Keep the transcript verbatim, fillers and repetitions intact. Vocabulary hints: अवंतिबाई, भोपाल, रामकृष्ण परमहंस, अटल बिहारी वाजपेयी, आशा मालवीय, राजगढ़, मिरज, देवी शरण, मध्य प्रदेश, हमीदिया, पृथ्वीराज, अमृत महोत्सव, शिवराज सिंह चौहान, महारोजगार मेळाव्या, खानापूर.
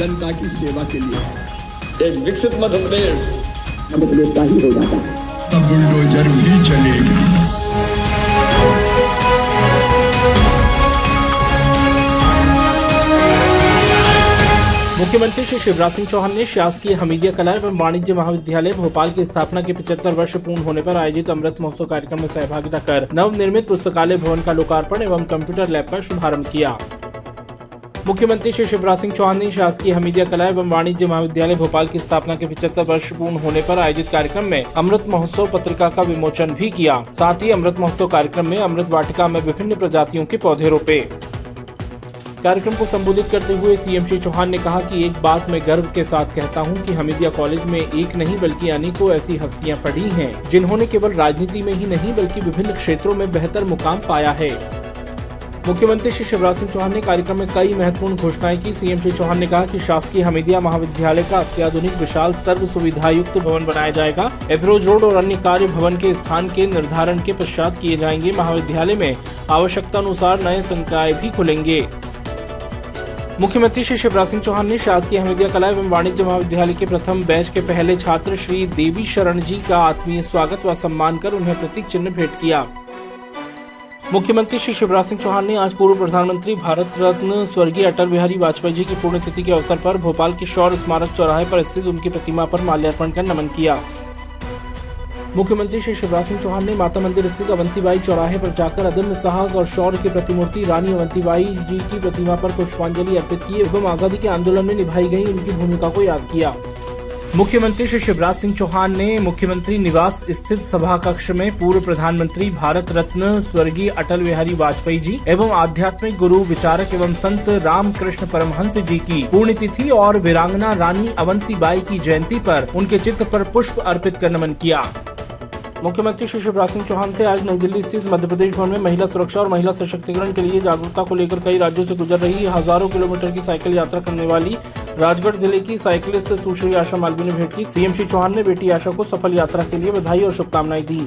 जनता की सेवा के लिए। एक विकसित मध्य प्रदेश मध्य प्रदेश का ही हो जाता है, तब बुलडोजर भी चलेगा। मुख्यमंत्री श्री शिवराज सिंह चौहान ने शासकीय हमीदिया कला एवं वाणिज्य महाविद्यालय भोपाल की स्थापना के पचहत्तर वर्ष पूर्ण होने पर आयोजित अमृत महोत्सव कार्यक्रम में सहभागिता कर नवनिर्मित पुस्तकालय भवन का लोकार्पण एवं कंप्यूटर लैब का शुभारंभ किया। मुख्यमंत्री श्री शिवराज सिंह चौहान ने शासकीय हमीदिया कला एवं वाणिज्य महाविद्यालय भोपाल की स्थापना के पचहत्तर वर्ष पूर्ण होने पर आयोजित कार्यक्रम में अमृत महोत्सव पत्रिका का विमोचन भी किया। साथ ही अमृत महोत्सव कार्यक्रम में अमृत वाटिका में विभिन्न प्रजातियों के पौधे रोपे। कार्यक्रम को संबोधित करते हुए सीएम श्री चौहान ने कहा कि एक बात मैं गर्व के साथ कहता हूं कि हमीदिया कॉलेज में एक नहीं बल्कि अनेकों ऐसी हस्तियां पढ़ी हैं जिन्होंने केवल राजनीति में ही नहीं बल्कि विभिन्न क्षेत्रों में बेहतर मुकाम पाया है। मुख्यमंत्री श्री शिवराज सिंह चौहान ने कार्यक्रम में कई महत्वपूर्ण घोषणाएं की। सीएम श्री चौहान ने कहा कि शासकीय हमीदिया महाविद्यालय का अत्याधुनिक विशाल सर्व सुविधायुक्त भवन बनाया जाएगा। एप्रोच रोड और अन्य कार्य भवन के स्थान के निर्धारण के पश्चात किए जाएंगे। महाविद्यालय में आवश्यकता अनुसार नए संकाय भी खुलेंगे। मुख्यमंत्री श्री शिवराज सिंह चौहान ने शासकीय हमीदिया कला एवं वाणिज्य महाविद्यालय के प्रथम बैच के पहले छात्र श्री देवी शरण जी का आत्मीय स्वागत व सम्मान कर उन्हें प्रतीक चिन्ह भेंट किया। मुख्यमंत्री श्री शिवराज सिंह चौहान ने आज पूर्व प्रधानमंत्री भारत रत्न स्वर्गीय अटल बिहारी वाजपेयी जी की पुण्यतिथि के अवसर पर भोपाल के शौर्य स्मारक चौराहे पर स्थित उनकी प्रतिमा पर माल्यार्पण कर नमन किया। मुख्यमंत्री श्री शिवराज सिंह चौहान ने माता मंदिर स्थित अवंतिबाई चौराहे पर जाकर अदम्य साहस और शौर्य की प्रतिमूर्ति रानी अवंतिबाई जी की प्रतिमा पर पुष्पांजलि अर्पित की एवं आजादी के आंदोलन में निभाई गई उनकी भूमिका को याद किया। मुख्यमंत्री श्री शिवराज सिंह चौहान ने मुख्यमंत्री निवास स्थित सभा कक्ष में पूर्व प्रधानमंत्री भारत रत्न स्वर्गीय अटल बिहारी वाजपेयी जी एवं आध्यात्मिक गुरु विचारक एवं संत रामकृष्ण परमहंस जी की पुण्यतिथि और वीरांगना रानी अवंतिबाई की जयंती पर उनके चित्र पर पुष्प अर्पित कर नमन किया। मुख्यमंत्री श्री शिवराज सिंह चौहान से आज नई दिल्ली स्थित मध्य प्रदेश भवन में महिला सुरक्षा और महिला सशक्तिकरण के लिए जागरूकता को लेकर कई राज्यों से गुजर रही हजारों किलोमीटर की साइकिल यात्रा करने वाली राजगढ़ जिले की साइकिलिस्ट सुश्री आशा मालवीय ने भेंट की। सीएम श्री चौहान ने बेटी आशा को सफल यात्रा के लिए बधाई और शुभकामनाएं दी।